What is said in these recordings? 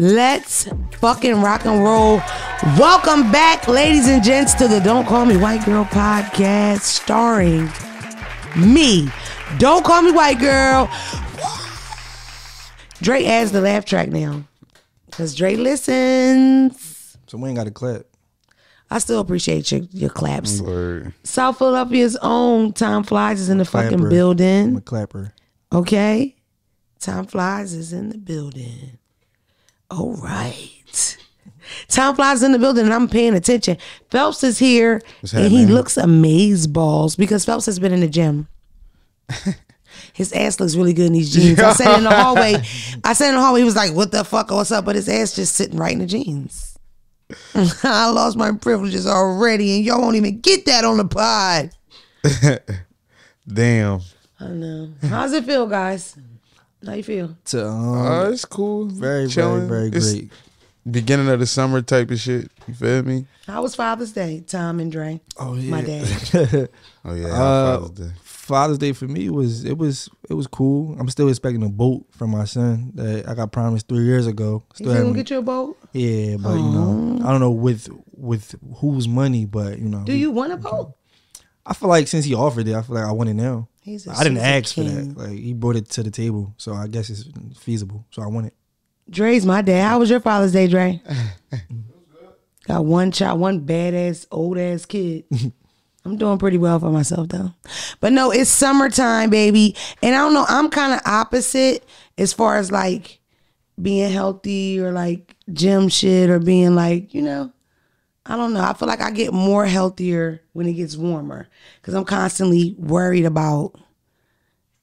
Let's fucking rock and roll. Welcome back, ladies and gents, to the Don't Call Me White Girl podcast, starring me. Don't Call Me White Girl. Dre adds the laugh track now, because Dre listens. So we ain't got a clip. I still appreciate your claps. Word. South Philadelphia's own Tom Flies is in the fucking building. I'm a clapper. Okay? Tom Flies is in the building. All right. Tom Flies in the building, and I'm paying attention. Phelps is here, and he looks amazeballs because Phelps has been in the gym. His ass looks really good in these jeans. I said in the hallway, he was like, what the fuck, what's up? But his ass just sitting right in the jeans. I lost my privileges already, and y'all won't even get that on the pod. Damn. I know. How's it feel, guys? How you feel? It's cool. Very, chilling. Very, very great. Beginning of the summer type of shit. You feel me? How was Father's Day, Tom and Dre? Oh yeah, my dad. Oh yeah, Father's Day. Father's Day for me was it was cool. I'm still expecting a boat from my son that I got promised 3 years ago. Still gonna get you a boat? Yeah, but you know, I don't know with whose money, but you know. Do you want a boat? I feel like since he offered it, I feel like I want it now. I didn't ask for that. Like, he brought it to the table, so I guess it's feasible. So I want it. Dre's my dad. How was your Father's Day, Dre? Got one child, one badass old ass kid. I'm doing pretty well for myself though. But no, it's summertime, baby. And I don't know, I'm kind of opposite as far as like being healthy or like gym shit or being like, you know, I don't know. I feel like I get more healthier when it gets warmer because I'm constantly worried about,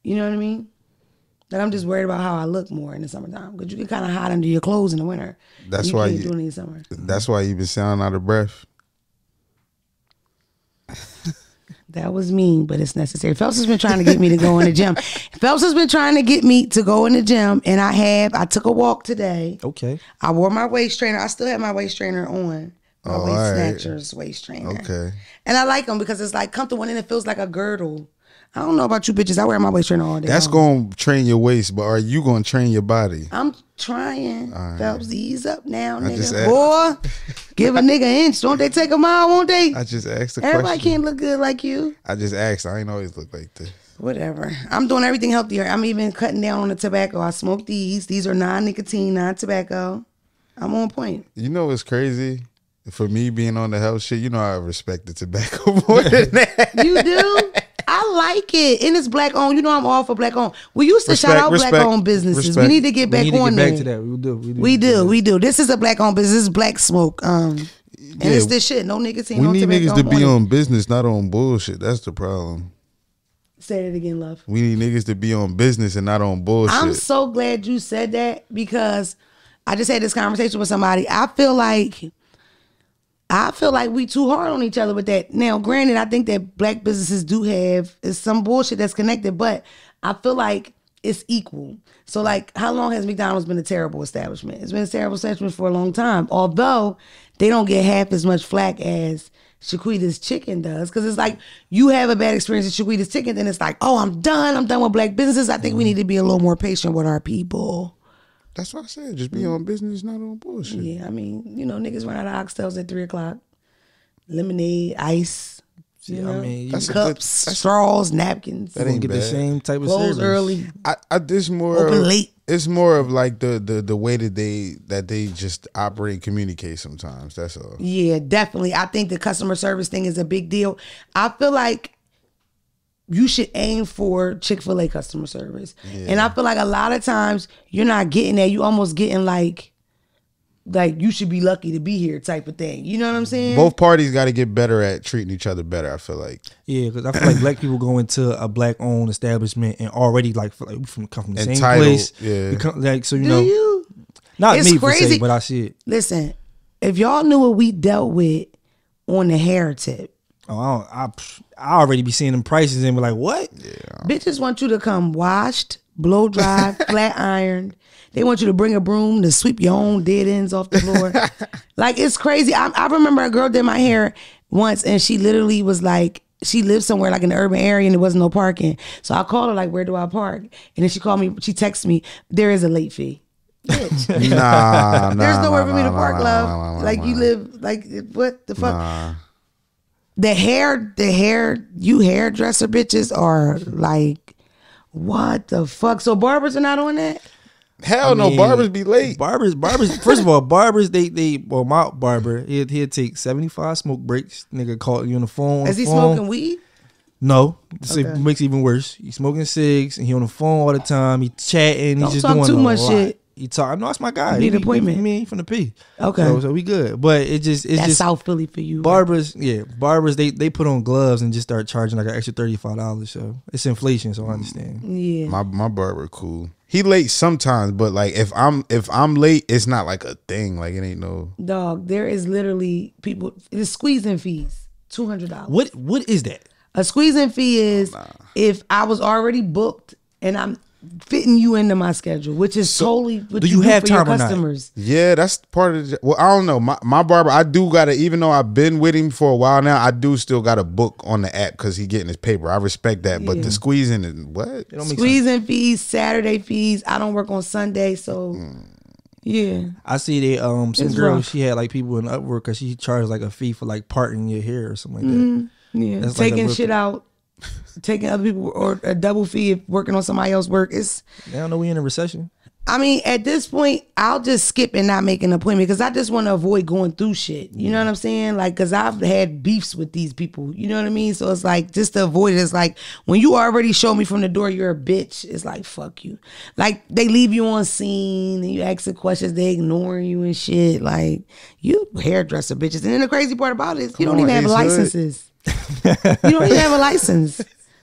you know what I mean? That I'm just worried about how I look more in the summertime because you get kind of hot under your clothes in the winter. That's why you doing it in summer. That's why you've been sounding out of breath. That was mean, but it's necessary. Phelps has been trying to get me to go in the gym. Phelps has been trying to get me to go in the gym, and I have. I took a walk today. Okay. I wore my waist strainer. I still have my waist strainer on. My waist strainer. Okay. And I like them because it's like comfortable and it feels like a girdle. I don't know about you bitches. I wear my waist trainer all day. That's going to train your waist, but are you going to train your body? I'm trying. Right. Phelps, ease up now, nigga. Boy, give a nigga an inch. Don't they take a mile, won't they? I just asked the question. Everybody can't look good like you. I just asked. I ain't always look like this. Whatever. I'm doing everything healthier. I'm even cutting down on the tobacco. I smoke these. These are non-nicotine, non-tobacco. I'm on point. You know what's crazy? For me being on the health shit, you know I respect the tobacco more than that. You do? I like it. And it's black owned. You know I'm all for black owned. We used to shout out black owned businesses. Respect. We need to get back on there. We need to get back to that. We do. This is a black owned business. This is black smoke. And it's this shit. No nicotine. We need niggas to be on business, not on bullshit. That's the problem. Say it again, love. We need niggas to be on business and not on bullshit. I'm so glad you said that because I just had this conversation with somebody. I feel like we too hard on each other with that. Now, granted, I think that black businesses do have some bullshit that's connected, but I feel like it's equal. So, like, how long has McDonald's been a terrible establishment? It's been a terrible establishment for a long time, although they don't get half as much flack as Shaquita's Chicken does, because it's like you have a bad experience with Shaquita's Chicken, then it's like, oh, I'm done with black businesses. I think we need to be a little more patient with our people. That's what I said. Just be on business, not on bullshit. Yeah, I mean, you know, niggas run out of oxtails at 3 o'clock. Lemonade, ice, you know? I mean, that's cups, straws, napkins. That ain't get the same type of service. Close early. I this more open late. It's more of like the way that they just operate, communicate sometimes. That's all. Yeah, definitely. I think the customer service thing is a big deal. I feel like you should aim for Chick Fil A customer service, and I feel like a lot of times you're not getting that. You almost getting like you should be lucky to be here type of thing. You know what I'm saying? Both parties got to get better at treating each other better. I feel like because I feel like black people go into a black owned establishment and already like we come from the same place. Yeah, so you know, not me per se, but I see it. Listen, if y'all knew what we dealt with on the hair tip. Oh, I already be seeing them prices and be like, what? Yeah. Bitches want you to come washed, blow dried, flat ironed. They want you to bring a broom to sweep your own dead ends off the floor. Like, it's crazy. I remember a girl did my hair once, and she literally was like, she lived somewhere like in the urban area and there wasn't no parking. So I called her like, where do I park? And then she called me, she texted me, there is a late fee. bitch. Nah, there's nowhere for me to park, love. Like you live, like what the fuck? Nah. You hairdresser bitches are like, what the fuck? So barbers are not on that? Hell no, barbers be late. Barbers. First of all, barbers, well, my barber, he'll take 75 smoke breaks. Nigga caught you on the phone. Is he smoking weed? No, okay. It makes it even worse. He's smoking cigs and he on the phone all the time. He chatting. He's just doing too much shit. He talk. No, that's my guy. You need an appointment. He from the P. Okay, so we good. But it's just South Philly for you. Barbers, right? Yeah, barbers. They put on gloves and just start charging like an extra $35. So it's inflation. So I understand. Yeah, my barber cool. He late sometimes, but like if I'm late, it's not like a thing. Like it ain't no dog. There is literally people. It's squeezing fees. $200. What is that? A squeezing fee is if I was already booked and I'm fitting you into my schedule, which is solely what do you have for your customers. Yeah, that's part of the, well, I don't know. My barber, I do gotta, even though I've been with him for a while now, I do still got a book on the app because he getting his paper. I respect that, but the squeezing is what? Squeezing fees, Saturday fees. I don't work on Sunday, so yeah. I see they some girl, she had like people in Upwork because she charged like a fee for like parting your hair or something like that. Yeah, that's taking like shit out, taking other people, or a double fee if working on somebody else's work. It's, I don't know, we in a recession. I mean, at this point, I'll just skip and not make an appointment because I just want to avoid going through shit. You know what I'm saying? Like, because I've had beefs with these people. You know what I mean? So it's like, just to avoid it. It's like, when you already show me from the door you're a bitch, it's like, fuck you. Like, they leave you on scene and you ask the questions, they ignoring you and shit. Like, you hairdresser bitches. And then the crazy part about it is you don't even have licenses. You don't even have a license.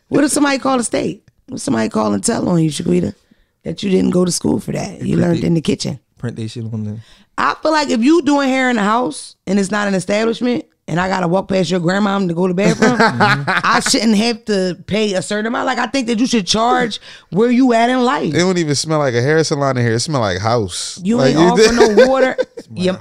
What if somebody call the state? What if somebody call and tell on you, Shaquita, that you didn't go to school for that? You learned in the kitchen. Print that shit on there. I feel like if you doing hair in the house and it's not an establishment and I got to walk past your grandmom to go to the bathroom, I shouldn't have to pay a certain amount. Like, I think that you should charge where you at in life. It don't even smell like a hair salon in here. It smell like house. You like, ain't offer no water.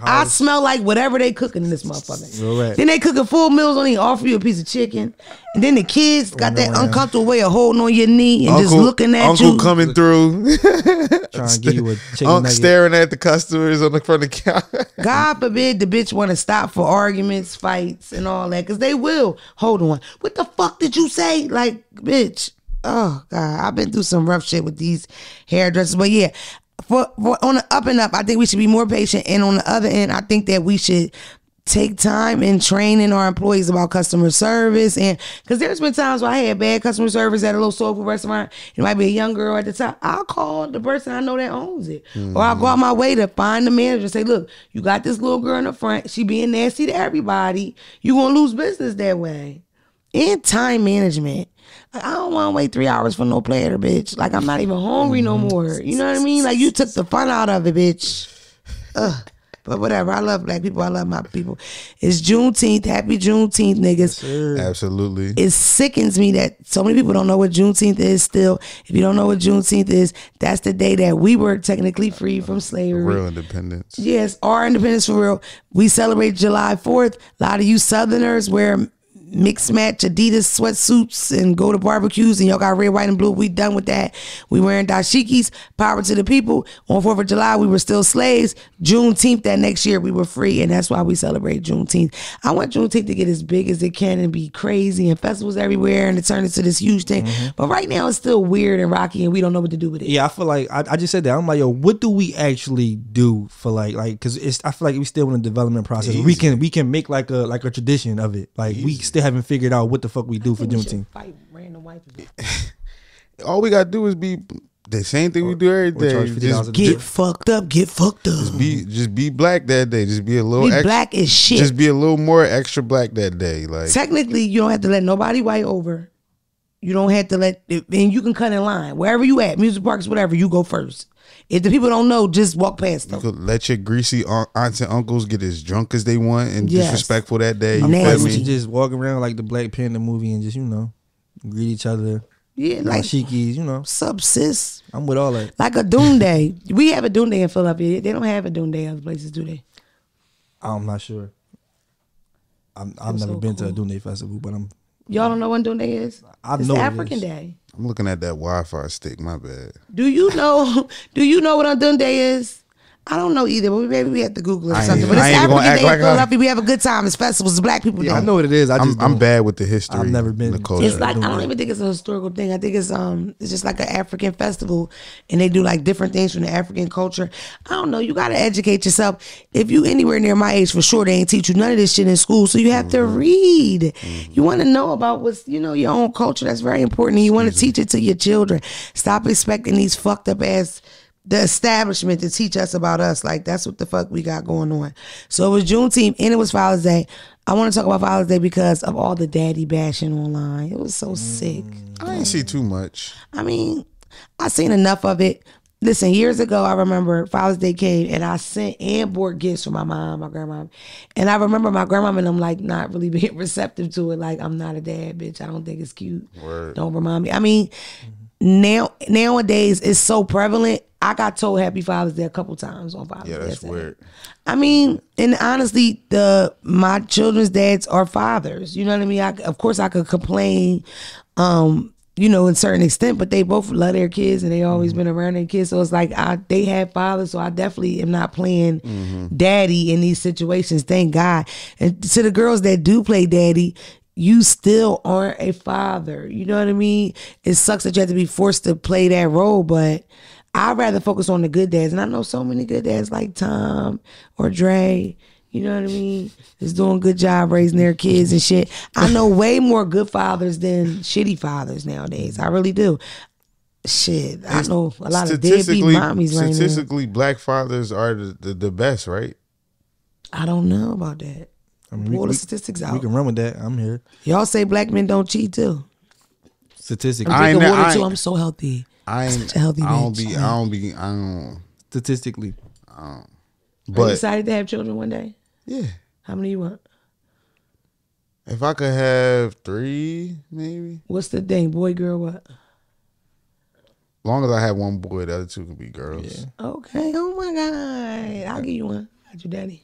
I smell like whatever they cooking in this motherfucker. Right. Then they cooking full meals on, they offer you a piece of chicken. And then the kids got that uncomfortable way of holding on your knee and just looking at you. Uncle coming through. Trying to give you a chicken nugget. Staring at the customers on the front of the counter. God forbid the bitch want to stop for arguments, fights, and all that, because they will. Hold on. What the fuck did you say? Like, bitch. Oh, God. I've been through some rough shit with these hairdressers. But yeah, for on the up and up, I think we should be more patient. And on the other end, I think that we should take time in training our employees about customer service. And because there's been times where I had bad customer service at a little soulful restaurant. It might be a young girl at the top. I'll call the person I know that owns it. Or I'll go out my way to find the manager and say, look, you got this little girl in the front. She being nasty to everybody. You're going to lose business that way. And time management. Like, I don't want to wait 3 hours for no platter, bitch. Like, I'm not even hungry no more. You know what I mean? Like, you took the fun out of it, bitch. Ugh. But whatever, I love black people. I love my people. It's Juneteenth. Happy Juneteenth, niggas. Yes, absolutely. It sickens me that so many people don't know what Juneteenth is still. If you don't know what Juneteenth is, that's the day that we were technically free from slavery. Real independence. Yes, our independence for real. We celebrate July 4th. A lot of you Southerners wear mixed match Adidas sweatsuits and go to barbecues and y'all got red, white, and blue. We done with that. We wearing dashikis. Power to the people. On 4th of July, we were still slaves. Juneteenth, that next year, we were free, and that's why we celebrate Juneteenth. I want Juneteenth to get as big as it can and be crazy and festivals everywhere and to turn into this huge thing. But right now, it's still weird and rocky, and we don't know what to do with it. Yeah, I feel like, I just said that. I'm like, yo, what do we actually do for like because I feel like we still in the development process. Easy. We can make like a tradition of it. Like, easy. We still haven't figured out what the fuck we do for Juneteenth. Fight random white people. All we gotta do is be the same thing we do every day. Just get fucked up. Get fucked up. Just be black that day. Just be a little extra, black as shit. Just be a little more extra black that day. Like, technically, you don't have to let nobody white over. You don't have to let, and you can cut in line wherever you at, music parks, whatever. You go first. If the people don't know, just walk past them. You could let your greasy aunts and uncles get as drunk as they want and disrespectful that day. You feel me? You just walk around like the Black Panther movie and just, you know, greet each other. Yeah, like shikis, you know. Subsist. I'm with all that. Like a Doonday. We have a Doonday in Philadelphia. They don't have a Doonday other places, do they? I'm not sure. I've never been to a Doonday festival, but I'm... Y'all don't know what Doonday is? It's African Day. I'm looking at that Wi-Fi stick. My bad. Do you know what a Doonday is? I don't know either, but maybe we have to Google it or something. But it's African Day in Philadelphia. We have a good time. It's festivals. Black people. Yeah, I know what it is. I'm bad with the history. I've never been. It's like, I don't even think it's a historical thing. I think it's just like an African festival, and they do like different things from the African culture. I don't know. You got to educate yourself. If you anywhere near my age, for sure, they ain't teach you none of this shit in school. So you have to read. You want to know about what's, you know, your own culture. That's very important. And you want to teach it to your children. Stop expecting these fucked up ass. The establishment to teach us about us. Like, that's what the fuck we got going on. So it was Juneteenth and it was Father's Day. I want to talk about Father's Day because of all the daddy bashing online. It was so sick. I didn't see too much. I mean, I seen enough of it. Listen, years ago, I remember Father's Day came and I sent and bought gifts for my mom, my grandma. And I remember my grandma and I'm like not really being receptive to it. Like, I'm not a dad, bitch. I don't think it's cute. Word. Don't remind me. I mean, nowadays it's so prevalent. I got told Happy Father's Day a couple times on Father's Day. Yeah, that's weird. I mean, and honestly, my children's dads are fathers. You know what I mean? Of course, I could complain, you know, in certain extent, but they both love their kids and they always been around their kids. So it's like they had fathers, so I definitely am not playing daddy in these situations. Thank God. And to the girls that do play daddy, you still aren't a father. You know what I mean? It sucks that you have to be forced to play that role, but I'd rather focus on the good dads. And I know so many good dads like Tom or Dre, you know what I mean, is doing a good job raising their kids and shit. I know way more good fathers than shitty fathers nowadays. I really do. Shit, I know a lot of deadbeat mommies right now. Statistically, black fathers are the best, right? I don't know about that. I mean, pull the statistics out. We can run with that. I'm here. Y'all say black men don't cheat too. Statistically. I'm drinking water too. I'm so healthy. I don't. Statistically, but are you excited to have children one day? Yeah. How many you want? If I could have 3, maybe. What's the thing? Boy, girl, what? As long as I have one boy, the other 2 can be girls. Yeah. Okay. Oh my God! I'll give you one. Got you, daddy.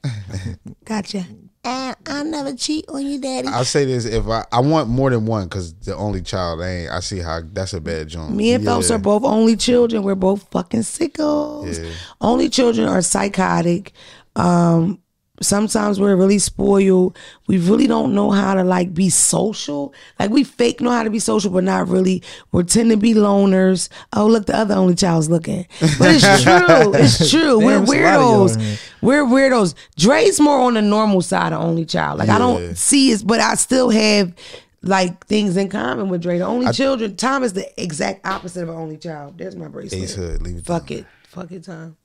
Gotcha. I never cheat on you, daddy. I'll say this: if I want more than one, because the only child I see how that's a bad joint. Me and Phelps are both only children. We're both fucking sickos. Yeah. Only children are psychotic. Sometimes we're really spoiled. We really don't know how to like be social. Like we fake know how to be social, but not really. We tend to be loners. Oh, look, the other only child's looking. But it's true. It's true. Damn, we're weirdos. We're weirdos. Dre's more on the normal side of only child. Like I don't see it, but I still have like things in common with Dre. The only children. Tom is the exact opposite of an only child. There's my bracelet. Ace Hood, leave it. Fuck it. Fuck it, Tom.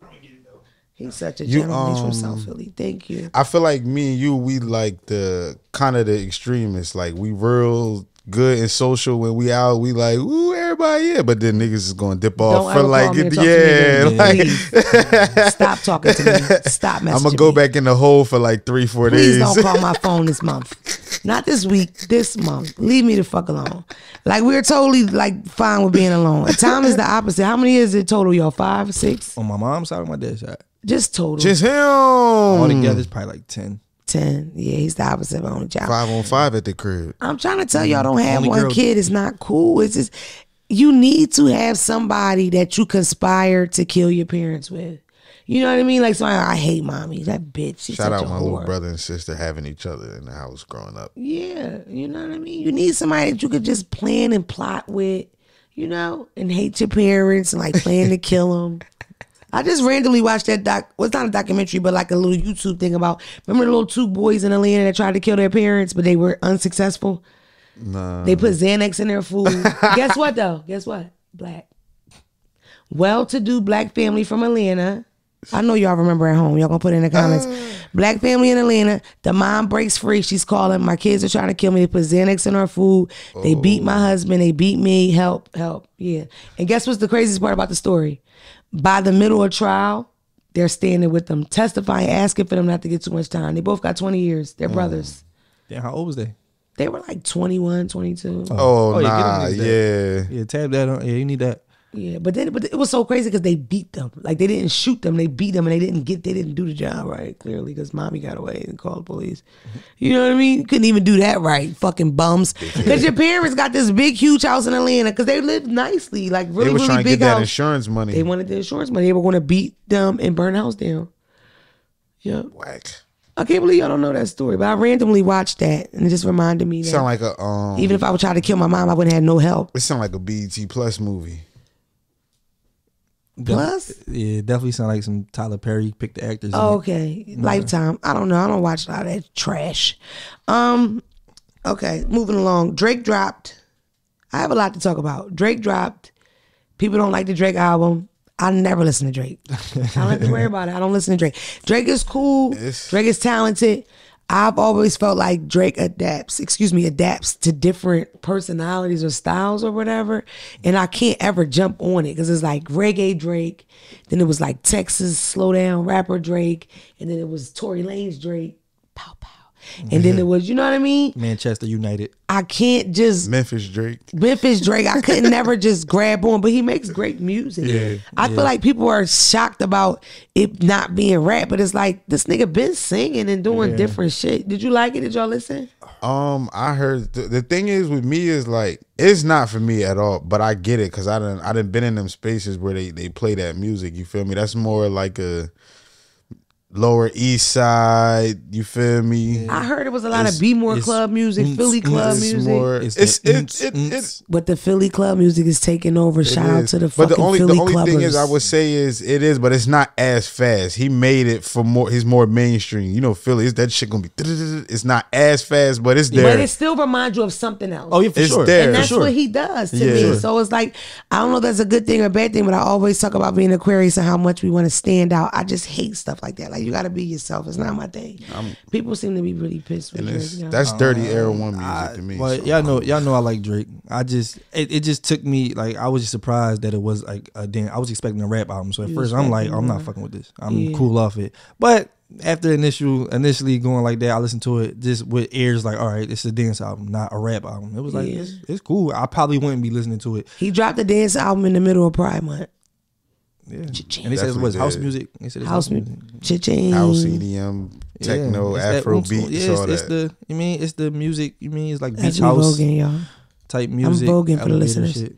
He's such a gentleman. He's from South Philly. Thank you. I feel like me and you, we like the kind of the extremists. Like we real good and social when we out. We like, ooh, everybody, yeah. But then niggas is gonna dip off for like, yeah. Like, stop talking to me. Stop messaging. I'm gonna go back in the hole for like 3-4 days. Please don't call my phone this month. Not this week. This month. Leave me the fuck alone. Like we're totally like fine with being alone. Tom is the opposite. How many is it total? Y'all 5, 6? On my mom's side or my dad's side? Just total. Just him. All together is probably like 10. 10. Yeah, he's the opposite of only child. 5 on 5 at the crib. I'm trying to tell y'all, don't have only one kid. It's not cool. It's just, you need to have somebody that you conspire to kill your parents with. You know what I mean? Like, so I hate mommy. That bitch. She's Shout such out a my whore. Little brother and sister having each other in the house growing up. Yeah, you know what I mean? You need somebody that you could just plan and plot with, you know, and hate your parents and like plan to kill them. I just randomly watched that well, it's not a documentary, but like a little YouTube thing about, remember the little 2 boys in Atlanta that tried to kill their parents, but they were unsuccessful? No. They put Xanax in their food. Guess what though? Guess what? Black. Well-to-do black family from Atlanta. I know y'all remember at home. Y'all gonna put it in the comments. Black family in Atlanta. The mom breaks free. She's calling. My kids are trying to kill me. They put Xanax in our food. They beat my husband. They beat me. Help, help. Yeah. And guess what's the craziest part about the story? By the middle of trial, they're standing with them, testifying, asking for them not to get too much time. They both got 20 years. They're brothers. Damn, how old was they? They were like 21, 22. Oh, nah, yeah. Yeah, tap that on. Yeah, you need that. Yeah, but it was so crazy because they beat them. Like, they didn't shoot them, they beat them, and they didn't do the job right, clearly, because mommy got away and called the police. You know what I mean? Couldn't even do that right, fucking bums. Because your parents got this big, huge house in Atlanta, because they lived nicely, like really, really big house. They were trying to get that insurance money. They wanted the insurance money. They were going to beat them and burn the house down. Yeah. Whack. I can't believe y'all don't know that story, but I randomly watched that, and it just reminded me that. Sound like a, even if I would try to kill my mom, I wouldn't have no help. It sound like a BET Plus movie. Plus? Yeah, definitely sound like some Tyler Perry picked the actors. Oh, okay. No. Lifetime. I don't know. I don't watch a lot of that trash. Okay, moving along. Drake dropped. I have a lot to talk about. Drake dropped. People don't like the Drake album. I never listen to Drake. I don't have to worry about it. I don't listen to Drake. Drake is cool. Drake is talented. I've always felt like Drake adapts to different personalities or styles or whatever. And I can't ever jump on it because it's like reggae Drake. Then it was like Texas slow down rapper Drake. And then it was Tory Lanez Drake. Pow, pow. And then it was, you know what I mean? Manchester United. I can't just... Memphis Drake. Memphis Drake. I couldn't never just grab on, but he makes great music. Yeah, I feel like people are shocked about it not being rap, but it's like, this nigga been singing and doing different shit. Did you like it? Did y'all listen? I heard... The thing is with me is like, it's not for me at all, but I get it because I done been in them spaces where they play that music. You feel me? That's more like a... Lower East Side, you feel me? I heard it was a lot of B-more club music, Philly club music. But the Philly club music is taking over. Shout out to the fucking Philly clubbers. But the only thing is, I would say is it is, but it's not as fast. He made it for more. He's more mainstream. You know, Philly, that shit gonna be. It's not as fast, but it's there. But it still reminds you of something else. Oh yeah, for sure. And that's what he does to me. So it's like, I don't know if that's a good thing or bad thing, but I always talk about being Aquarius and how much we want to stand out. I just hate stuff like that. Like, you gotta be yourself. It's not my thing. People seem to be really pissed with Drake. You know? That's dirty era one music to me. But so y'all know I like Drake. It just took me, like, I was just surprised that it was like a damn. I was expecting a rap album. So at first I'm like, I'm not fucking with this. I'm cool off it. But after initially going like that, I listened to it just with ears like, all right, it's a dance album, not a rap album. It was like it's cool. I probably wouldn't be listening to it. He dropped a dance album in the middle of Pride Month. Yeah. And he said it was house music. He said house music. House EDM, techno, Afro beats. It's all that. You mean it's the music? You mean it's like beach house type music? I'm voguing for the listeners. Shit.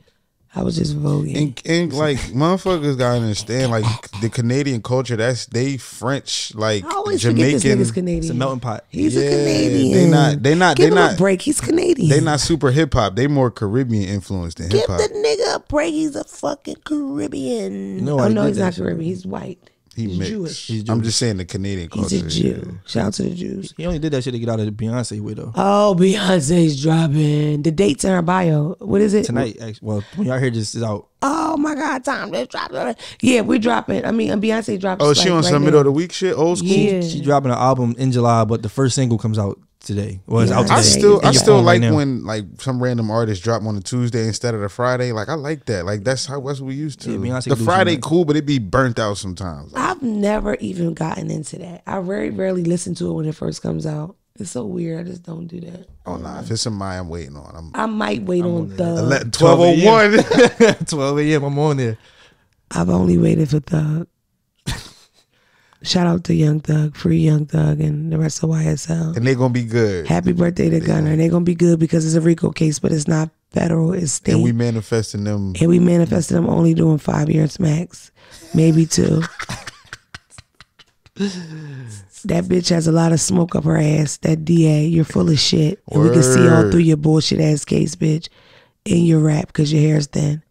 I was just voguing. And like motherfuckers gotta understand, like the Canadian culture. They French, like I always Jamaican. Forget this nigga's Canadian. It's a melting pot. He's a Canadian. They not. Give him a break. He's Canadian. They not super hip hop. They more Caribbean influenced than hip hop. Give the nigga a break. He's a fucking Caribbean. No, he's not Caribbean. He's white. He's Jewish. He's Jewish. I'm just saying the Canadian culture. He's a Jew. Yeah. Shout out to the Jews. He only did that shit to get out of the Beyonce widow. Oh, Beyonce's dropping. The date's in her bio. What is it? Tonight, actually. Well, when y'all hear this, it's out. Oh my God, Tom, let's drop it. Yeah, we're dropping. I mean, Beyonce dropped. Oh, she on some middle of the week shit? Old school? Yeah. She dropping an album in July, but the first single comes out today. Well, it's out today. I still like right when like some random artists drop on a Tuesday instead of a Friday. Like I like that. Like that's what we used to. Yeah, the Friday cool, but it be burnt out sometimes. Like, I've never even gotten into that. I very rarely listen to it when it first comes out. It's so weird. I just don't do that. Oh no, if it's in my I'm waiting on. I might wait on Thug. 12:01. 12 a.m. I'm on there. I've only waited for Thug. Shout out to Young Thug, free Young Thug, and the rest of YSL. And they're going to be good. Happy birthday to Gunner. And they're going to be good because it's a RICO case, but it's not federal, it's state. And we manifesting them. And we manifesting them only doing 5 years max, maybe 2. That bitch has a lot of smoke up her ass. That DA, you're full of shit. And we can see all through your bullshit ass case, bitch, and your rap because your hair's thin.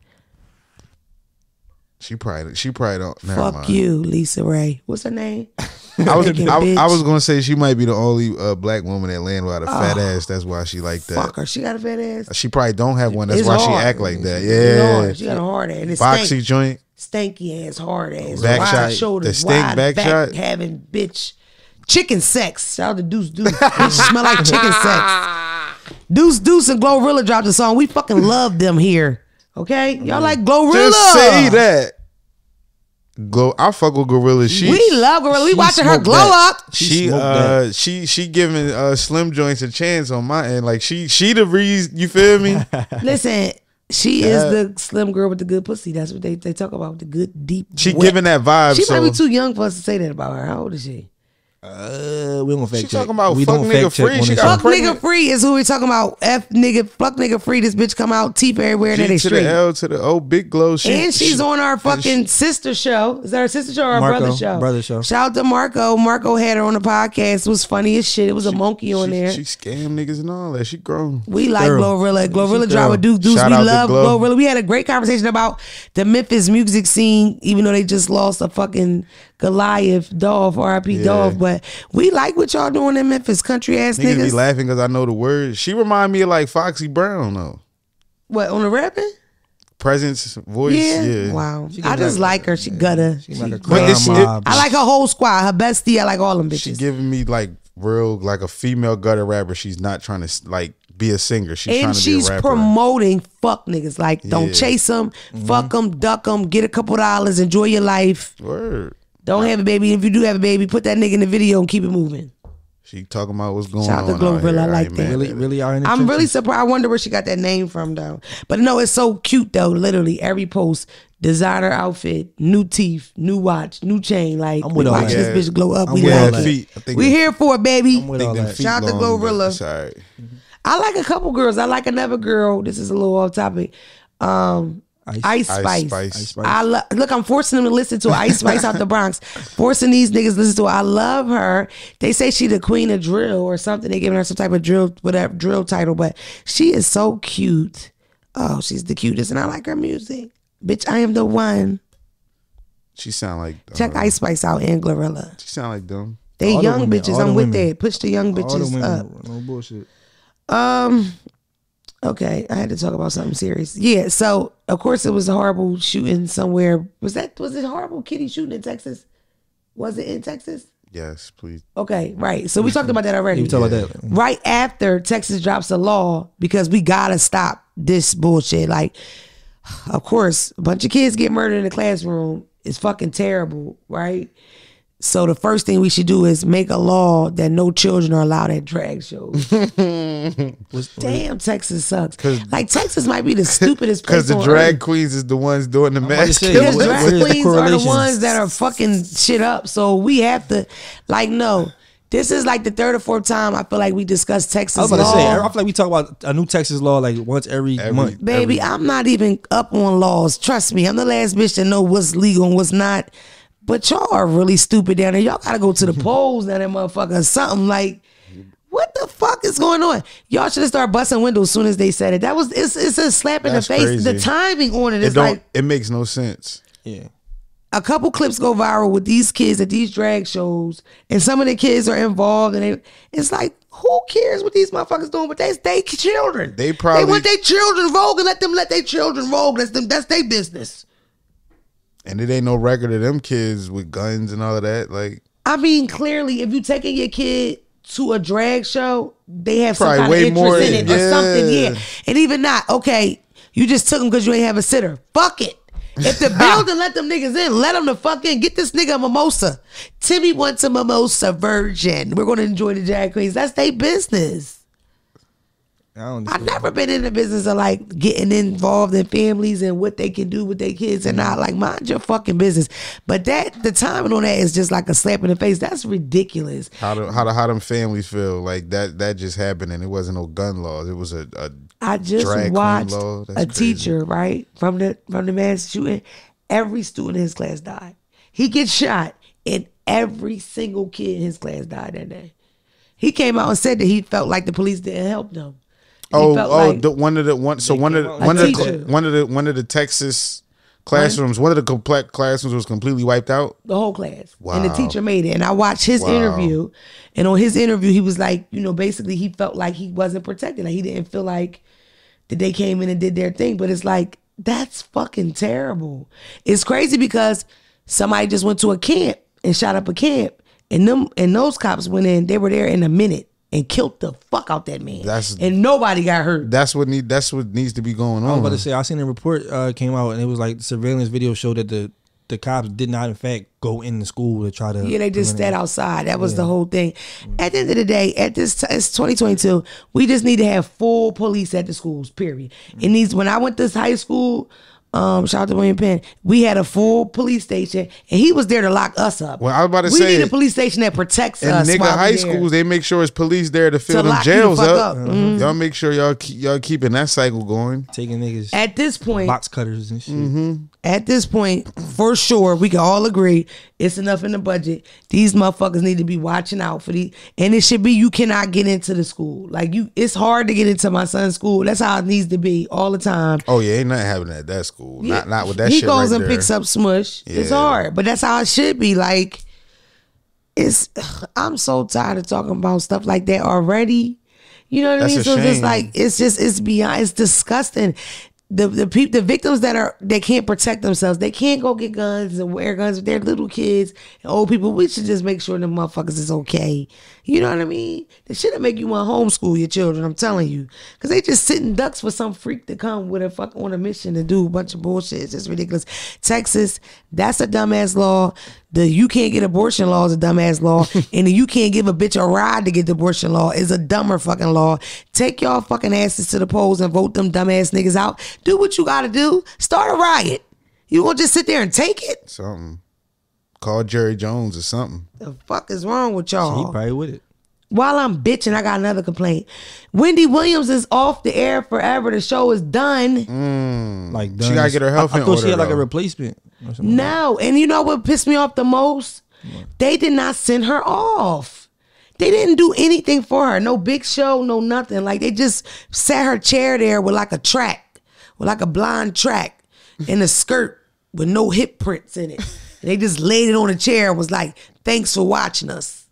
She probably don't. Fuck you, Lisa Ray. What's her name? I was gonna say she might be the only blablack woman in Atlanta with a fat ass. That's why she like that. Fuck her. She got a fat ass. She probably don't have one. That's why she act like that. Yeah, she got a hard ass. It's boxy joint, stanky ass, hard ass, back shot, shoulders, the stink back shot, having bitch chicken sex. Shout out to Deuce Deuce. Smell like chicken sex. Deuce Deuce and Glorilla dropped the song. We fucking love them here. Okay, y'all like Glorilla. Just say that. I fuck with Glorilla. We love Glorilla. We watching her glow up. She giving Slim Joints a chance on my end. Like she the reason. You feel me? Listen, She is the slim girl with the good pussy. That's what they talk about, the good, deep. She giving that vibe. She might be too young for us to say that about her. How old is she? We don't fact check. She talking about fuck nigga free. She got fuck nigga free is who we talking about. F nigga, fuck nigga free. This bitch come out teeth everywhere and they straight. G to the L to the O, Big Glow. And she's on our fucking sister show. Is that her sister show or her brother show? Brother show. Shout out to Marco. Marco had her on the podcast. It was funny as shit. It was a monkey on there. She scam niggas and all that. She grown. We like Glorilla. Glorilla drive with Deuce Deuce. We love Glorilla. We had a great conversation about the Memphis music scene, even though they just lost a fucking Goliath, Dolph, R.I.P. Dolph, but we like what y'all doing in Memphis, country ass niggas. Be laughing because I know the words. She remind me of like Foxy Brown though. What on the rapping? Presence, voice, yeah. Wow, I just like her. She gutter. She like a grandma. I like her whole squad, her bestie. I like all them bitches. She giving me like real like a female gutter rapper. She's not trying to like be a singer. She's trying to be a rapper. Promoting fuck niggas. Like don't chase them, fuck them, duck them, get a couple dollars, enjoy your life. Word. Don't have a baby. If you do have a baby, put that nigga in the video and keep it moving. She talking about what's going on. Shout out to Glorilla. I like that. Really are in the I'm really surprised. I wonder where she got that name from though. But no, it's so cute though. Literally every post, designer outfit, new teeth, new watch, new chain. Like I'm with watching this bitch glow up. We we're here for it, baby. Shout out to Glorilla. I like a couple girls. I like another girl. This is a little off topic. Ice Spice. I look, I'm forcing them to listen to Ice Spice out the Bronx. Forcing these niggas to listen to her. I love her. They say she the queen of drill or something. They giving her some type of drill, whatever drill title. But she is so cute. Oh, she's the cutest, and I like her music. Bitch, I am the one. She sound like check Ice Spice out and Glorilla. She sound like them. They all young the women, bitches. I'm with that. Push the young bitches all the women, up. No bullshit. Okay, I had to talk about something serious. Yeah, so of course it was a horrible shooting somewhere. Was it horrible kitty shooting in Texas? Was it in Texas? Yes, please. Okay, right. So we talked about that already. We talked about that. Right after Texas drops a law because we gotta stop this bullshit. Like, of course, a bunch of kids get murdered in the classroom. It's fucking terrible, right? So the first thing we should do is make a law that no children are allowed at drag shows. Damn, Texas sucks. Like Texas might be the stupidest place because the drag queens is the ones doing the mass killings. Drag queens are the ones that are fucking shit up. So we have to, like, no. This is like the third or fourth time I feel like we discussed Texas law. I was about to say, I feel like we talk about a new Texas law like once every month. Baby, I'm not even up on laws. Trust me, I'm the last bitch to know what's legal and what's not. But y'all are really stupid down there. Y'all gotta go to the polls down there, motherfucker. Something like, what the fuck is going on? Y'all should have started busting windows as soon as they said it. That was it's a slap in the face. Crazy. The timing on it is like it makes no sense. Yeah. A couple clips go viral with these kids at these drag shows, and some of the kids are involved, and it's like, who cares what these motherfuckers doing? But that's they children. They want their children vogue and let their children vogue. That's their business. And it ain't no record of them kids with guns and all of that. Like, I mean, clearly, if you taking your kid to a drag show, they have some kind of interest in it or something. Yeah, and even not okay. You just took them because you ain't have a sitter. Fuck it. If the building let them niggas in, let them the fuck in. Get this nigga a mimosa. Timmy wants a mimosa virgin. We're gonna enjoy the drag queens. That's their business. I've never been in the business of like getting involved in families and what they can do with their kids and not like mind your fucking business. But that the timing on that is just like a slap in the face. That's ridiculous. How them families feel like that just happened and it wasn't no gun laws. It was a I just watched a crazy. Teacher right from the mass shooting. Every student in his class died. He gets shot and every single kid in his class died that day. He came out and said that he felt like the police didn't help them. One of the Texas classrooms, one of the complex classrooms was completely wiped out. The whole class. Wow. And the teacher made it. And I watched his interview, and on his interview, he was like, you know, basically he felt like he wasn't protected. Like he didn't feel like that they came in and did their thing. But it's like, that's fucking terrible. It's crazy because somebody just went to a camp and shot up a camp, and those cops went in. They were there in a minute. And killed the fuck out that man. And nobody got hurt. That's what needs to be going on. I was about to say, I seen a report came out and it was like the surveillance video showed that the the cops did not, in fact, go in the school to try to... Yeah, they just stayed outside. That was the whole thing. At the end of the day, at this it's 2022. We just need to have full police at the schools, period. It needs... When I went to high school... shout out to William Penn. We had a full police station, and he was there to lock us up. Well, I was about to say, we need a police station that protects us. And nigga, high schools, they make sure it's police there to fill them jails up. Y'all make sure y'all keeping that cycle going. Taking niggas at this point, box cutters and shit. At this point, for sure, we can all agree it's enough in the budget. These motherfuckers need to be watching out for these, and it should be you cannot get into the school. Like you, it's hard to get into my son's school. That's how it needs to be all the time. Oh yeah, ain't nothing happening at that school. Yeah. Not with that shit. He goes and picks up smush. Yeah. It's hard, but that's how it should be. Like, it's... I'm so tired of talking about stuff like that already. You know what I mean? So it's like it's beyond. It's disgusting. The victims that can't protect themselves. They can't go get guns and wear guns with their little kids and old people. We should just make sure the motherfuckers is okay. You know what I mean? They shouldn't make you want to homeschool your children. I'm telling you, because they just sitting ducks for some freak to come with a fuck on a mission to do a bunch of bullshit. It's just ridiculous. Texas, that's a dumbass law. The you can't get abortion law is a dumbass law, and the you can't give a bitch a ride to get the abortion law is a dumber fucking law. Take y'all fucking asses to the polls and vote them dumbass niggas out. Do what you gotta do. Start a riot. You gonna just sit there and take it? Something. Call Jerry Jones or something. The fuck is wrong with y'all? So he probably with it. While I'm bitching, I got another complaint. Wendy Williams is off the air forever. The show is done. Like done. She gotta get her health in order. I thought she had like a replacement. No, and you know what pissed me off the most? They did not send her off. They didn't do anything for her. No big show, no nothing. Like they just sat her chair there with like a track, with like a blonde track, and a skirt with no hip prints in it. And they just laid it on a chair and was like, "Thanks for watching us."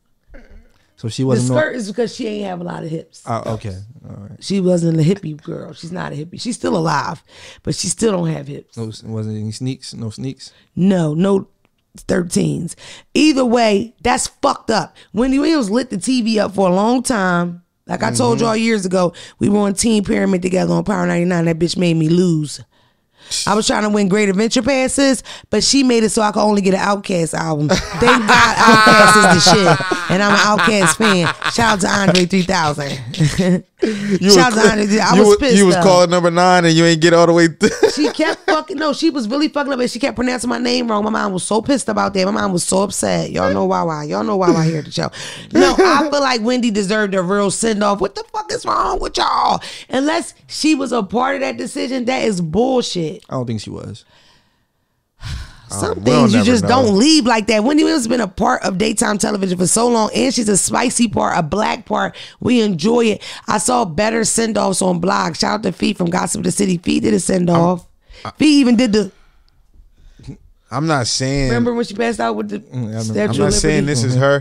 So she wasn't... The skirt is because she ain't have a lot of hips. Oh, okay. All right. She wasn't a hippie girl. She's not a hippie. She's still alive, but she still don't have hips. No, wasn't any sneaks? No sneaks? No, no 13s. Either way, that's fucked up. Wendy Williams lit the TV up for a long time. Like I told y'all years ago, we were on Team Pyramid together on Power 99. That bitch made me lose. I was trying to win Great Adventure passes, but she made it so I could only get an Outcast album. Thank God Outcast is the shit, and I'm an Outcast fan. Shout out to Andre 3000. Shout out to Andre 3000. I was pissed. You was calling number 9 and you ain't get all the way through. She kept fucking... No, she was really fucking up, and she kept pronouncing my name wrong. My mom was so pissed about that. My mom was so upset. Y'all know why. Y'all know why I hear the show. No, I feel like Wendy deserved a real send off. What the fuck is wrong with y'all? Unless she was a part of that decision, that is bullshit. I don't think she was. Some things you just don't leave like that. Wendy Williams has been a part of daytime television for so long, and she's a spicy part, a black part. We enjoy it. I saw better send-offs on blogs. Shout out to Fee from Gossip of the City. Fee did a send-off. Fee even did the... I'm not saying... Remember when she passed out with the... I'm not saying this is her...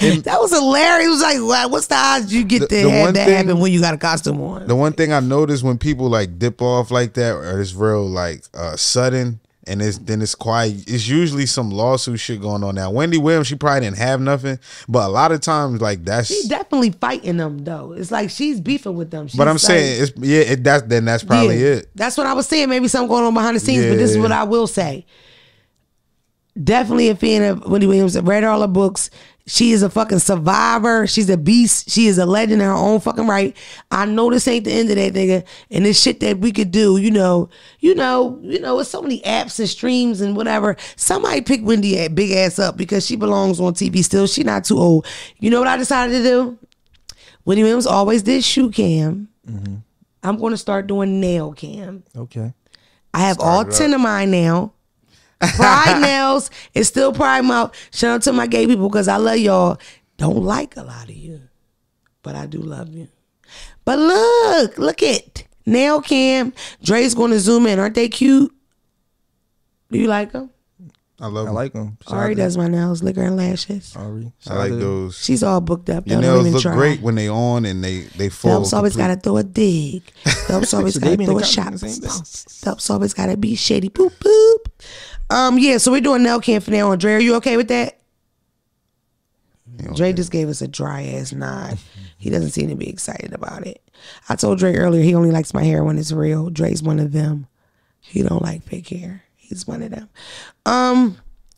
That was hilarious. It was like, wow, what's the odds you get to have that happen when you got a costume on? The one thing I've noticed when people like dip off like that, or it's real like sudden, and then it's quiet, it's usually some lawsuit shit going on. Now Wendy Williams, she probably didn't have nothing, but a lot of times like that's... She definitely fighting them though. It's like she's beefing with them. She's... But I'm like, saying it's... Yeah, that's probably it. That's what I was saying. Maybe something going on behind the scenes, but this is what I will say. Definitely a fan of Wendy Williams. I've read all her books. She is a fucking survivor. She's a beast. She is a legend in her own fucking right. I know this ain't the end of that, nigga. And this shit that we could do, you know, it's so many apps and streams and whatever. Somebody pick Wendy big ass up, because she belongs on TV still. She not too old. You know what I decided to do? Wendy Williams always did shoe cam. I'm going to start doing nail cam. Okay. I have all 10 of mine now. Pride nails. It's still Pride Month. Shout out to my gay people, because I love y'all. Don't like a lot of you, but I do love you. But look at nail cam. Dre's going to zoom in. Aren't they cute? Do you like them? I like them. Ari does my nails, liquor and lashes. Ari, I like those. She's all booked up. Your nails look great when they on and they full. Phelps always gotta throw a dig. Phelps always gotta throw a shot. Phelps always gotta be shady. Boop boop. Yeah, so we're doing nail cam for now. Dre, are you okay with that? Okay. Dre just gave us a dry ass nod. He doesn't seem to be excited about it. I told Dre earlier he only likes my hair when it's real. Dre's one of them. He don't like fake hair. he's one of them.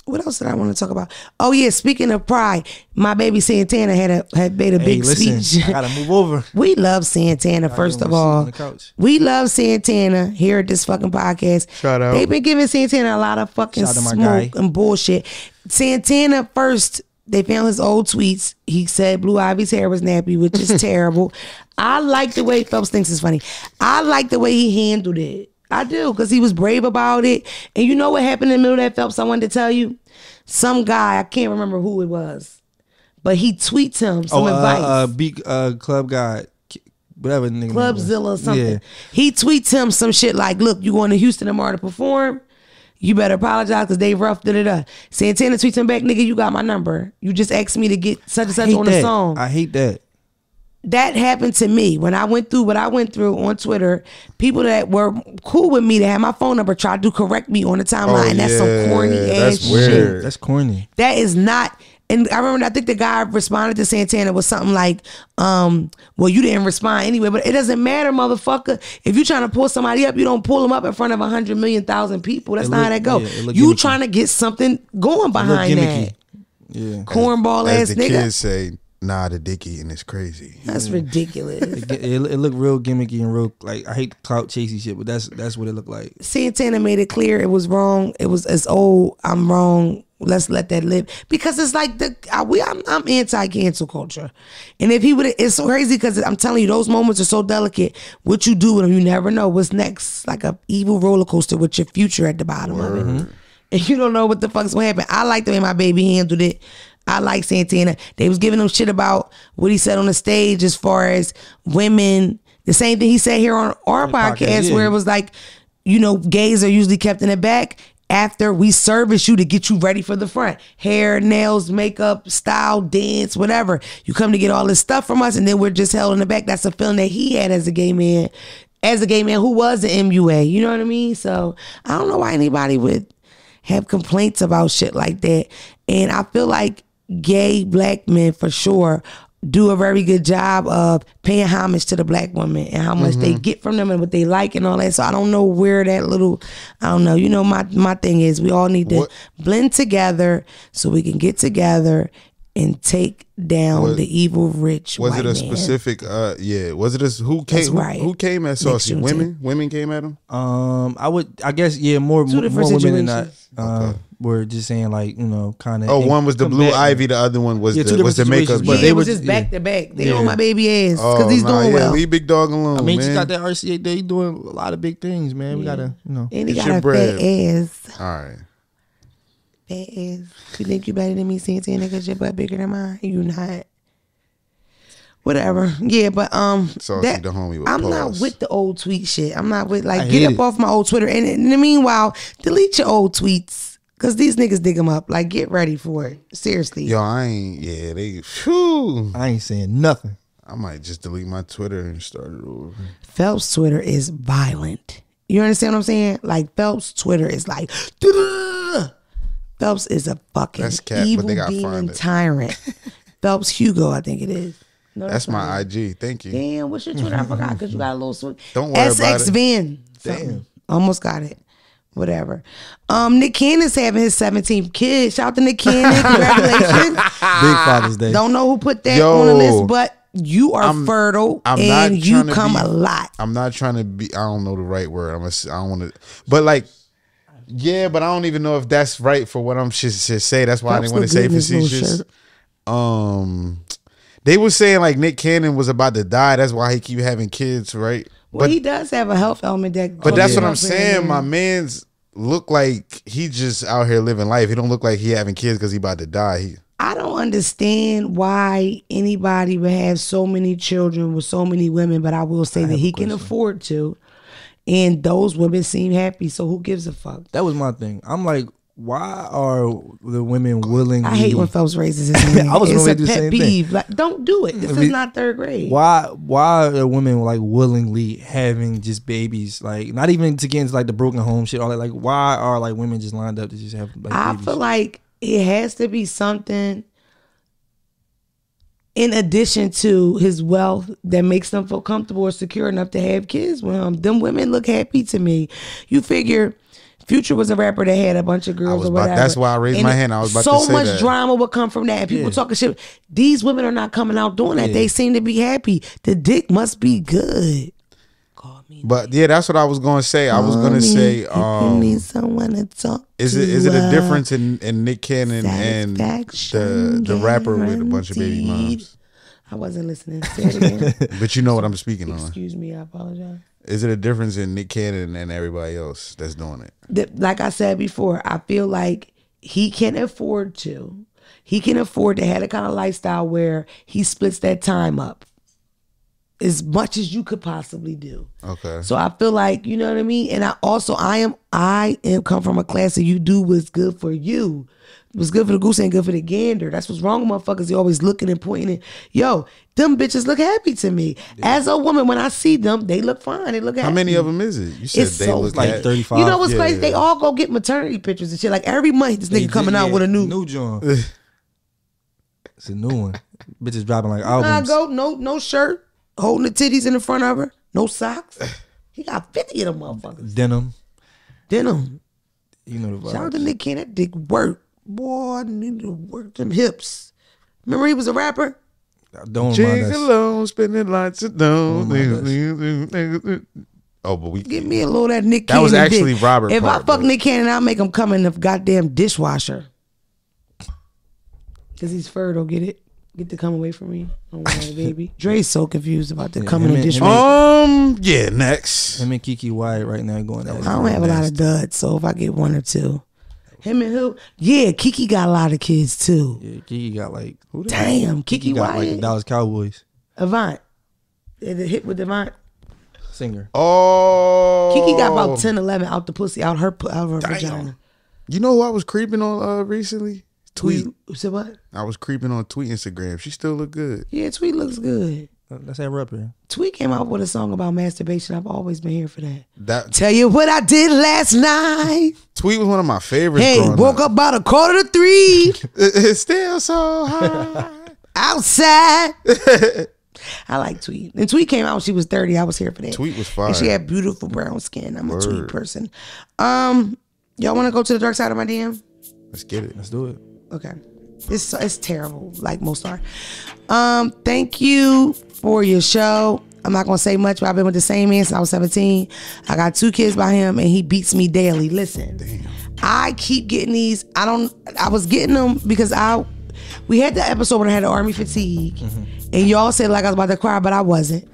What else did I want to talk about? Oh yeah, speaking of pride, my baby Santana had made a big speech. I gotta move over. We love Santana. First of all, we love Santana here at this fucking podcast. Shout out. They've been giving Santana a lot of fucking smoke and bullshit. Santana first. They found his old tweets. He said Blue Ivy's hair was nappy, which is terrible. I like the way Phelps thinks it's funny. I like the way he handled it. I do, because he was brave about it. And you know what happened in the middle of that, Phelps? I wanted to tell you. Some guy, I can't remember who it was, but he tweets him some advice. Club guy. Whatever nigga. Clubzilla or something. Yeah. He tweets him some shit like, look, you going to Houston tomorrow to perform? You better apologize because they roughed it up. Santana tweets him back, nigga, you got my number. You just asked me to get such and such on the song. I hate that. That happened to me when I went through what I went through on Twitter. People that were cool with me that had my phone number tried to correct me on the timeline. Oh, that's some corny ass shit. Weird. That's corny. That is not. And I remember, I think the guy responded to Santana with something like, well, you didn't respond anyway, but it doesn't matter, motherfucker. If you're trying to pull somebody up, you don't pull them up in front of 100,000,000 people. That's not how that goes. Yeah, you trying to get something going behind that. Yeah. Cornball ass nigga. Kids say, nah, the dicky, and it's crazy. That's ridiculous. It looked real gimmicky and real, like, I hate the clout chasey shit, but that's what it looked like. Santana made it clear it was wrong. It was as old. I'm wrong. Let's let that live, because it's like I'm anti-cancel culture, and if he would, it's so crazy because I'm telling you, those moments are so delicate. What you do with them, you never know what's next. Like a evil roller coaster with your future at the bottom of it, and you don't know what the fuck's gonna happen. I like the way my baby handled it. I like Santana. They was giving him shit about what he said on the stage as far as women. The same thing he said here on our podcast, where it was like, you know, gays are usually kept in the back. After we service you to get you ready for the front, hair, nails, makeup, style, dance, whatever, you come to get all this stuff from us, and then we're just held in the back. That's a feeling that he had as a gay man who was an MUA. You know what I mean? So I don't know why anybody would have complaints about shit like that. And I feel like gay black men for sure do a very good job of paying homage to the black woman and how much they get from them and what they like and all that. So I don't know where that little, I don't know. You know, my thing is we all need to blend together so we can get together and take down the evil rich white man. Was it a specific, who came at Saucy? Women? Women came at him? I guess, more women than not. Were just saying, like, you know, kind of. Oh, one was the Blue Ivy, the other one was the makeup. But they were just back to back. They on my baby ass because he's doing well. Leave Big Dog alone. I mean, he's got that RCA. They doing a lot of big things, man. We gotta, you know, and he got a fat ass. All right, fat ass. You think you better than me, Santana, because your butt bigger than mine? You not. Whatever. Yeah, but I'm not with the old tweet shit. I'm not with, like, get up off my old Twitter. And in the meanwhile, delete your old tweets. Cause these niggas dig them up. Like, get ready for it. Seriously. Yo, I ain't. Yeah, they. Whew. I ain't saying nothing. I might just delete my Twitter and start it over. Phelps' Twitter is violent. You understand what I'm saying? Like, Phelps' Twitter is like. Duh! Phelps is a fucking evil demon tyrant. Phelps Hugo, I think it is. No, that's my IG. Thank you. Damn, what's your Twitter? I forgot because you got a little switch. Don't worry about it. SXVN. Damn, almost got it. Whatever. Nick Cannon's having his 17th kid. Shout out to Nick Cannon. Congratulations. Big Father's Day. Don't know who put that on the list, but you are fertile and you come a lot. I'm not trying to be, I don't know the right word. I don't want to, but like, yeah, but I don't even know if that's right for what I'm should say. That's why I didn't want to say facetious. They were saying like Nick Cannon was about to die. That's why he keep having kids, right? Well, but he does have a health element that. But that's what I'm saying. My man's look like he just out here living life. He don't look like he having kids because he about to die. I don't understand why anybody would have so many children with so many women, but I will say that he can afford to. And those women seem happy, so who gives a fuck? That was my thing. I'm like, why are the women willing? I hate when Phelps raises his hand. I was going to do the same thing. Like, don't do it. This is not third grade. Why are women like willingly having just babies? Like, not even to get into like the broken home shit, all that. Like, why are like women just lined up to just have like babies? I feel like it has to be something in addition to his wealth that makes them feel comfortable or secure enough to have kids with him. Them women look happy to me. You figure Future was a rapper that had a bunch of girls or whatever. That's why I raised my hand. I was about to say that. So much drama would come from that. And people talking shit. These women are not coming out doing that. They seem to be happy. The dick must be good. Call me. But yeah, that's what I was going to say. I was going to say, you need someone to talk to. Is it a difference in Nick Cannon and the rapper with a bunch of baby moms? I wasn't listening to it again. But you know what I'm speaking on. Excuse me, I apologize. Is it a difference in Nick Cannon and everybody else that's doing it? Like I said before, I feel like he can afford to. He can afford to have the kind of lifestyle where he splits that time up as much as you could possibly do. Okay. So I feel like, you know what I mean? And I also, I come from a class that you do what's good for you. What's good for the goose ain't good for the gander. That's what's wrong with motherfuckers. They always looking and pointing at, yo, them bitches look happy to me. Yeah. As a woman, when I see them, they look fine. They look happy. How many of them is it? You said they look like 35. You know what's crazy? They all go get maternity pictures and shit. Like every month, this nigga coming out with a new joint. It's a new one. Bitches dropping like albums. No shirt, holding the titties in the front of her, no socks. He got 50 of them motherfuckers. Denim. You know the vibes. Shout out to Nick Cannon. That dick work. Boy, I need to work them hips. Remember he was a rapper? Don't mind us. Alone, spinning lights at dawn. Oh, but we give me a little of that Nick Cannon. That was actually dick. Robert. If part, I fuck Nick Cannon, I'll make him come in the goddamn dishwasher. Cause he's fur, don't get it. Get to come away from me. Don't worry, baby. Dre's so confused about the coming in the dishwasher. Yeah, next. Him and Keke Wyatt right now going out. I don't have a lot of duds, so if I get one or two. Him and who? Yeah, Keke got a lot of kids too. Yeah, Keke got like who? Damn, Keke got Wyatt. Like the Dallas Cowboys. Avant, the hit with Avant singer. Oh, Keke got about 10, 11 out the pussy, out her vagina. You know who I was creeping on recently? Tweet. You said what? I was creeping on Tweet Instagram. She still look good. Yeah, Tweet looks good. Let's have her up here. Tweet came out with a song about masturbation. I've always been here for that. Tell you what I did last night. Tweet was one of my favorites. Hey, woke up about 1/4 to 3. It's still so hot outside. I like Tweet. And Tweet came out when she was 30. I was here for that. Tweet was fire. And she had beautiful brown skin. I'm a Tweet person. Y'all want to go to the dark side of my DM? Let's get it. Let's do it. Okay. It's terrible, like most are. Thank you for your show. I'm not gonna say much, but I've been with the same man since I was 17. I got 2 kids by him, and he beats me daily. Listen, damn. I keep getting these. I was getting them because we had the episode when I had the army fatigue, and y'all said like I was about to cry, but I wasn't.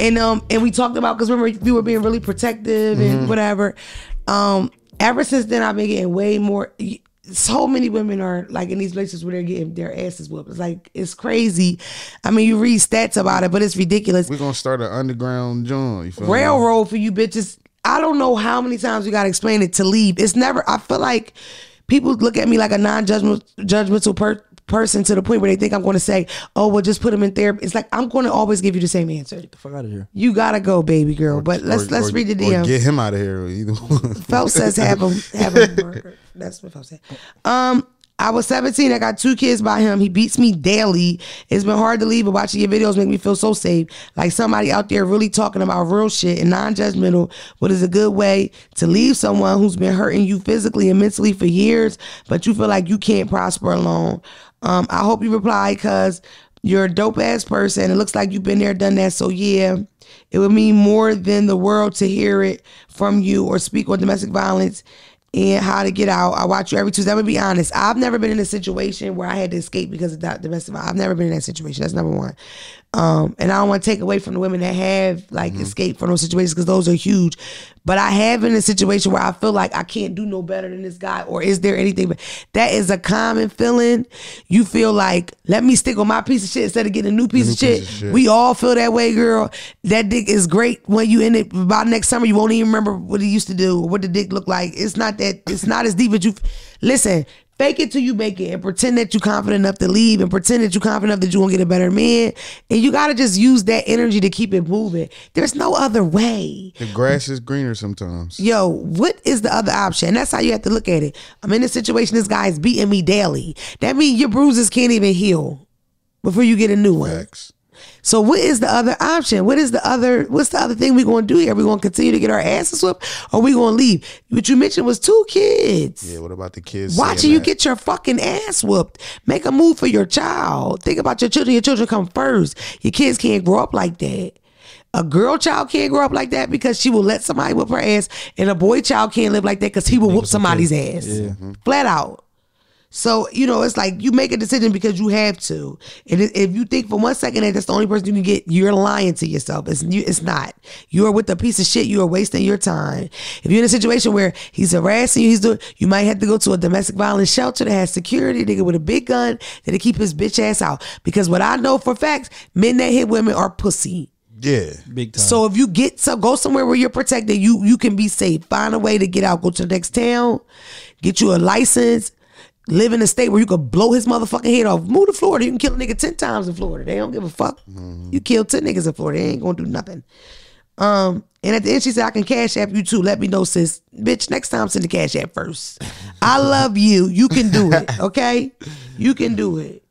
And we talked about, because remember we were being really protective and whatever. Ever since then, I've been getting way more. So many women are like in these places where they're getting their asses whooped. It's like, it's crazy. I mean, you read stats about it, but it's ridiculous. We're gonna start an underground joint. Railroad for you bitches. I don't know how many times we gotta explain it to leave. It's never. I feel like people look at me like a non-judgmental person to the point where they think I'm gonna say, oh, well, just put them in therapy. It's like, I'm gonna always give you the same answer. Get the fuck out of here. You gotta go, baby girl. But let's read the DM. Get him out of here. Either one. Phelps says have him. That's what I said. I was 17. I got 2 kids by him. He beats me daily. It's been hard to leave, but watching your videos make me feel so safe. Like somebody out there really talking about real shit and non-judgmental. What is a good way to leave someone who's been hurting you physically and mentally for years, but you feel like you can't prosper alone? I hope you reply, because you're a dope ass person. It looks like you've been there, done that. So yeah, it would mean more than the world to hear it from you or speak on domestic violence and how to get out. I watch you every Tuesday. I'm gonna be honest, I've never been in a situation where I had to escape because of that domestic violence. I've never been in that situation. That's number one. And I don't want to take away from the women that have like escaped from those situations, because those are huge. But I have been in a situation where I feel like I can't do no better than this guy, or is there anything? But that is a common feeling. You feel like, let me stick on my piece of shit instead of getting a new piece of shit. We all feel that way, girl. That dick is great when you in it. By next summer, you won't even remember what it used to do or what the dick looked like. It's not that. It's not as deep as you. Listen. Fake it till you make it, and pretend that you're confident enough to leave, and pretend that you're confident enough that you're going to get a better man. And you got to just use that energy to keep it moving. There's no other way. The grass is greener sometimes. Yo, what is the other option? And that's how you have to look at it. I'm in this situation. This guy is beating me daily. That means your bruises can't even heal before you get a new one. Facts. So what is the other option? What's the other thing we're going to do here? Are we going to continue to get our asses whipped, or are we going to leave? What you mentioned was 2 kids. Yeah, what about the kids? Watching you get your fucking ass whooped. Make a move for your child. Think about your children. Your children come first. Your kids can't grow up like that. A girl child can't grow up like that because she will let somebody whip her ass, and a boy child can't live like that because he will whoop somebody's ass. Yeah. Flat out. So, you know, it's like you make a decision because you have to. And if you think for 1 second that that's the only person you can get, you're lying to yourself. It's not. You are with a piece of shit. You are wasting your time. If you're in a situation where he's harassing you, you might have to go to a domestic violence shelter that has security, nigga with a big gun, that'll keep his bitch ass out. Because what I know for facts, men that hit women are pussy. Yeah, big time. So if you go somewhere where you're protected, you can be safe. Find a way to get out. Go to the next town, get you a license, live in a state where you can blow his motherfucking head off. Move to Florida. You can kill a nigga 10 times in Florida. They don't give a fuck. You kill 10 niggas in Florida, they ain't gonna do nothing. And at the end she said, I can cash app you too. Let me know, sis. Bitch, next time send the cash app first. I love you. You can do it. Okay, you can do it.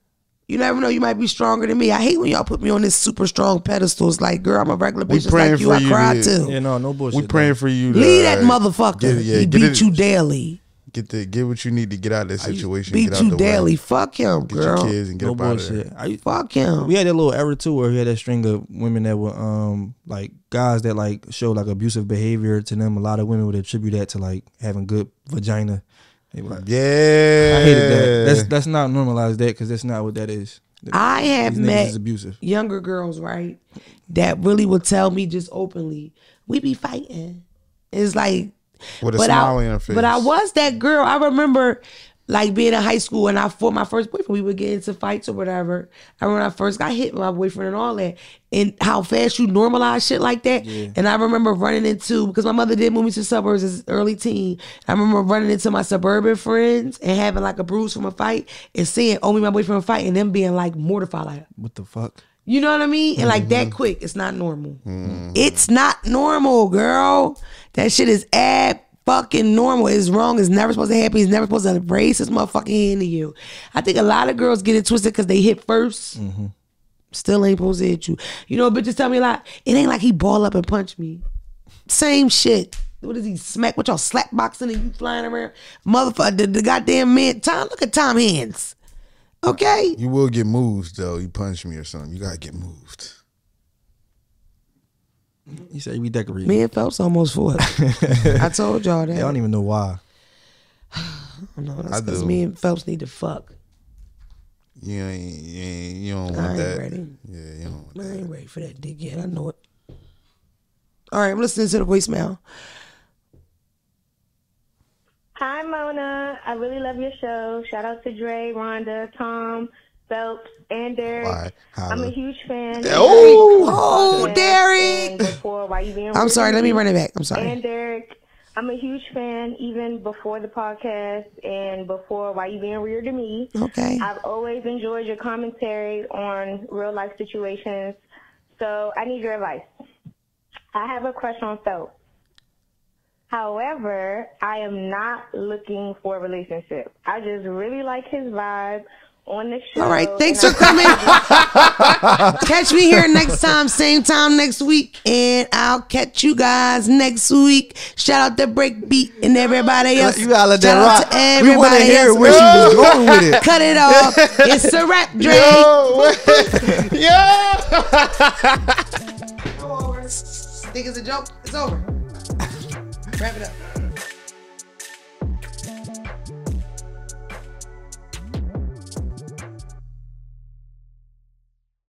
You never know, you might be stronger than me. I hate when y'all put me on this super strong pedestal. It's like, girl, I'm a regular bitch just like you. I cried too. Yeah, no bullshit. We praying for you. Leave that motherfucker. He beat you daily. Get what you need to get out of that situation. Beat you daily. Fuck him, girl. Get your kids and get up out of there. Fuck him. We had that little era too, where we had that string of women that were like guys that like showed like abusive behavior to them. A lot of women would attribute that to like having good vagina. Like, yeah, I hated that. That's not normalized that, because that's not what that is. I have met younger girls, right, that really will tell me just openly, we be fighting. It's like with a smile on your face. But I was that girl. I remember like being in high school and I fought my first boyfriend. We would get into fights or whatever. I remember when I first got hit with my boyfriend and all that, and how fast you normalize shit like that. Yeah. And I remember running into, because my mother did move me to suburbs as early teen, I remember running into my suburban friends and having like a bruise from a fight and seeing, oh, me and my boyfriend fight, and them being like mortified, like, what the fuck? You know what I mean? And like that quick, it's not normal. It's not normal, girl. That shit is fucking normal. Is wrong. It's never supposed to happen. He's never supposed to raise his motherfucking hand to you. I think a lot of girls get it twisted because they hit first. Still ain't supposed to hit you. You know, bitches tell me a lot. It ain't like he ball up and punch me. Same shit. What is he, smack? What y'all slap boxing and you flying around? Motherfucker, the goddamn man. Tom, look at Tom Hands. Okay. You will get moved though. You punch me or something. You gotta get moved. You said you redecorated. Me and Phelps almost for it. I told y'all that. I don't even know why. No, that's because me and Phelps need to fuck. You don't want that. I ain't ready. Yeah, you don't want that. I ain't ready for that dick yet. I know it. All right, I'm listening to the voicemail. Hi, Mona. I really love your show. Shout out to Dre, Rhonda, Tom, Phelps, and Derek. Why? I'm a huge fan. Oh, Derek! I'm sorry, let me run it back. I'm sorry. And Derek, I'm a huge fan even before the podcast and before Why You Being Weird to Me. Okay. I've always enjoyed your commentary on real life situations, so I need your advice. I have a crush on Phelps. However, I am not looking for a relationship. I just really like his vibe on the show. All right, thanks for coming. Catch me here next time, same time next week, and I'll catch you guys next week. Shout out to Breakbeat and everybody else. You gotta let that rock. We want to hear where she was going with it. Cut it off. It's a wrap, Drake. Yo. Think it's a joke? It's over. Wrap it up.